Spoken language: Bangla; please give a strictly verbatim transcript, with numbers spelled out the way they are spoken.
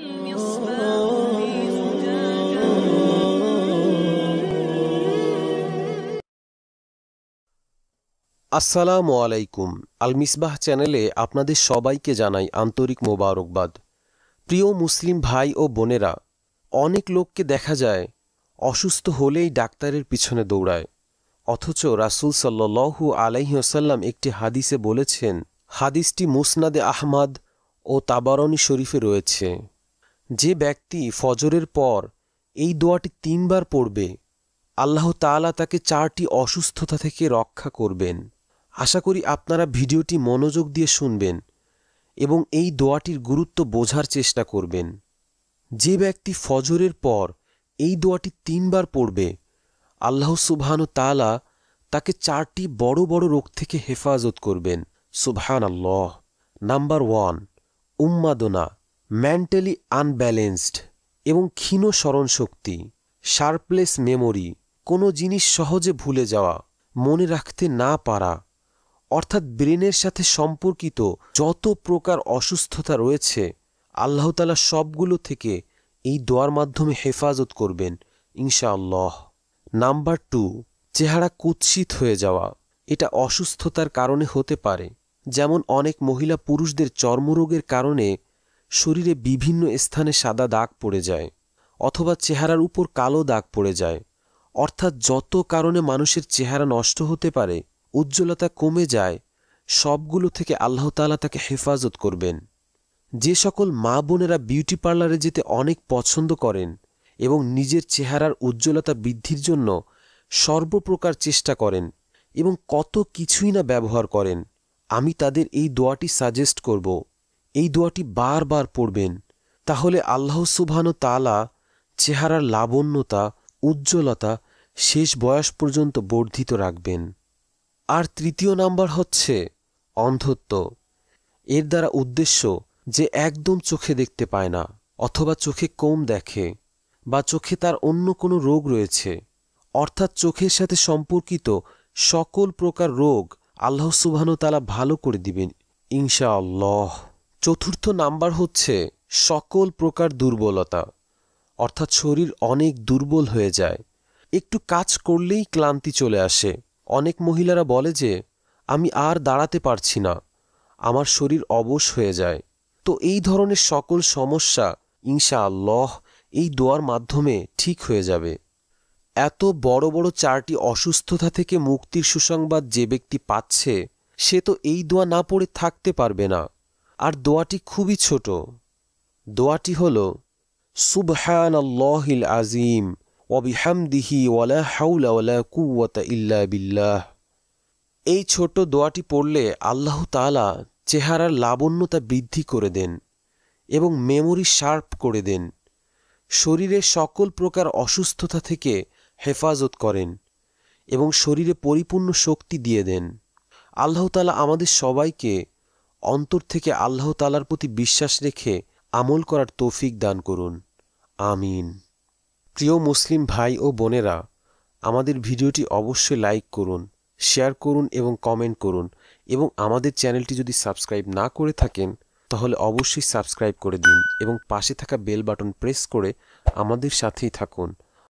المصباح في زجاجة السلام عليكم আলমিসবাহ চ্যানেলে আপনাদের সবাইকে জানাই আন্তরিক মোবারকবাদ। প্রিয় মুসলিম ভাই ও বোনেরা, অনেক লোককে দেখা যায় অসুস্থ হলেই ডাক্তারের পিছনে দৌড়ায়, অথচ রাসূল সাল্লাল্লাহু আলাইহি ওয়াসাল্লাম একটি হাদিসে বলেছেন, হাদিসটি মুসনাদে আহমদ ও তাবারনী শরীফে রয়েছে, যে ব্যক্তি ফজরের পর এই দোয়াটি তিনবার পড়বে আল্লাহ তাআলা তাকে চারটি অসুস্থতা থেকে রক্ষা করবেন। আশা করি আপনারা ভিডিওটি মনোযোগ দিয়ে শুনবেন এবং এই দোয়াটির গুরুত্ব বোঝার চেষ্টা করবেন। যে ব্যক্তি ফজরের পর এই দোয়াটি তিনবার পড়বে আল্লাহ সুবহানাহু তাআলা তাকে চারটি বড় বড় রোগ থেকে হেফাজত করবেন। সুবহানাল্লাহ। নাম্বার ওয়ান, উন্মাদনা, মেন্টালি আনব্যালেন্সড এবং ক্ষীণ স্মরণশক্তি, শার্পলেস মেমোরি, কোনো জিনিস সহজে ভুলে যাওয়া, মনে রাখতে না পারা, অর্থাৎ ব্রেনের সাথে সম্পর্কিত যত প্রকার অসুস্থতা রয়েছে আল্লাহ তাআলা সবগুলো থেকে এই দোয়ার মাধ্যমে হেফাজত করবেন ইনশাআল্লাহ। নাম্বার টু, চেহারা কুৎসিত হয়ে যাওয়া, এটা অসুস্থতার কারণে হতে পারে, যেমন অনেক মহিলা পুরুষদের চর্মরোগের কারণে শরীরে বিভিন্ন স্থানে সাদা দাগ পড়ে যায় অথবা চেহারার উপর কালো দাগ পড়ে যায়, অর্থাৎ যত কারণে মানুষের চেহারা নষ্ট হতে পারে, উজ্জ্বলতা কমে যায়, সবগুলো থেকে আল্লাহ তাআলা তাকে হেফাজত করবেন। যে সকল মা বোনেরা বিউটি পার্লারে যেতে অনেক পছন্দ করেন এবং নিজের চেহারার উজ্জ্বলতা বৃদ্ধির জন্য সর্বপ্রকার চেষ্টা করেন এবং কত কিছুই না ব্যবহার করেন, আমি তাদের এই দোয়াটি সাজেস্ট করব। এই দোয়াটি বারবার পড়বেন, তাহলে আল্লাহ সুবহানাহু তাআলা চেহারার লাবণ্যতা, উজ্জ্বলতা শেষ বয়স পর্যন্ত বর্ধিত রাখবেন। আর তৃতীয় নাম্বার হচ্ছে অন্ধত্ব। এর দ্বারা উদ্দেশ্য যে একদম চোখে দেখতে পায় না অথবা চোখে কম দেখে বা চোখে তার অন্য কোনো রোগ রয়েছে, অর্থাৎ চোখের সাথে সম্পর্কিত সকল প্রকার রোগ আল্লাহ সুবহানাহু তাআলা ভালো করে দিবেন ইনশাআল্লাহ। চতুর্থ নাম্বার হচ্ছে সকল প্রকার দুর্বলতা, অর্থাৎ শরীর অনেক দুর্বল হয়ে যায়, একটু কাজ করলেই ক্লান্তি চলে আসে। অনেক মহিলারা বলে যে আমি আর দাঁড়াতে পারছি না, আমার শরীর অবশ হয়ে যায়। তো এই ধরনের সকল সমস্যা ইনশাআল্লাহ এই দোয়ার মাধ্যমে ঠিক হয়ে যাবে। এত বড় বড় চারটি অসুস্থতা থেকে মুক্তির সুসংবাদ যে ব্যক্তি পাচ্ছে সে তো এই দোয়া না পড়ে থাকতে পারবে না। আর দোয়াটি খুবই ছোট, দোয়াটি হল সুবহানাল্লাহিল আযীম ওয়া বিহামদিহি ওয়া লা হাওলা ওয়া লা কুওয়াতা ইল্লা বিল্লাহ। এই ছোট দোয়াটি পড়লে আল্লাহ তাআলা চেহারার লাবণ্যতা বৃদ্ধি করে দেন এবং মেমোরি শার্প করে দেন, শরীরে সকল প্রকার অসুস্থতা থেকে হেফাজত করেন এবং শরীরে পরিপূর্ণ শক্তি দিয়ে দেন। আল্লাহ তাআলা আমাদের সবাইকে অন্তর থেকে আল্লাহ তাআলার প্রতি বিশ্বাস রেখে আমল করার তৌফিক দান করুন, আমিন। প্রিয় মুসলিম ভাই ও বোনেরা, আমাদের ভিডিওটি অবশ্যই লাইক করুন, শেয়ার করুন এবং কমেন্ট করুন, এবং আমাদের চ্যানেলটি যদি সাবস্ক্রাইব না করে থাকেন তাহলে অবশ্যই সাবস্ক্রাইব করে দিন এবং পাশে থাকা বেল বাটন প্রেস করে আমাদের সাথেই থাকুন।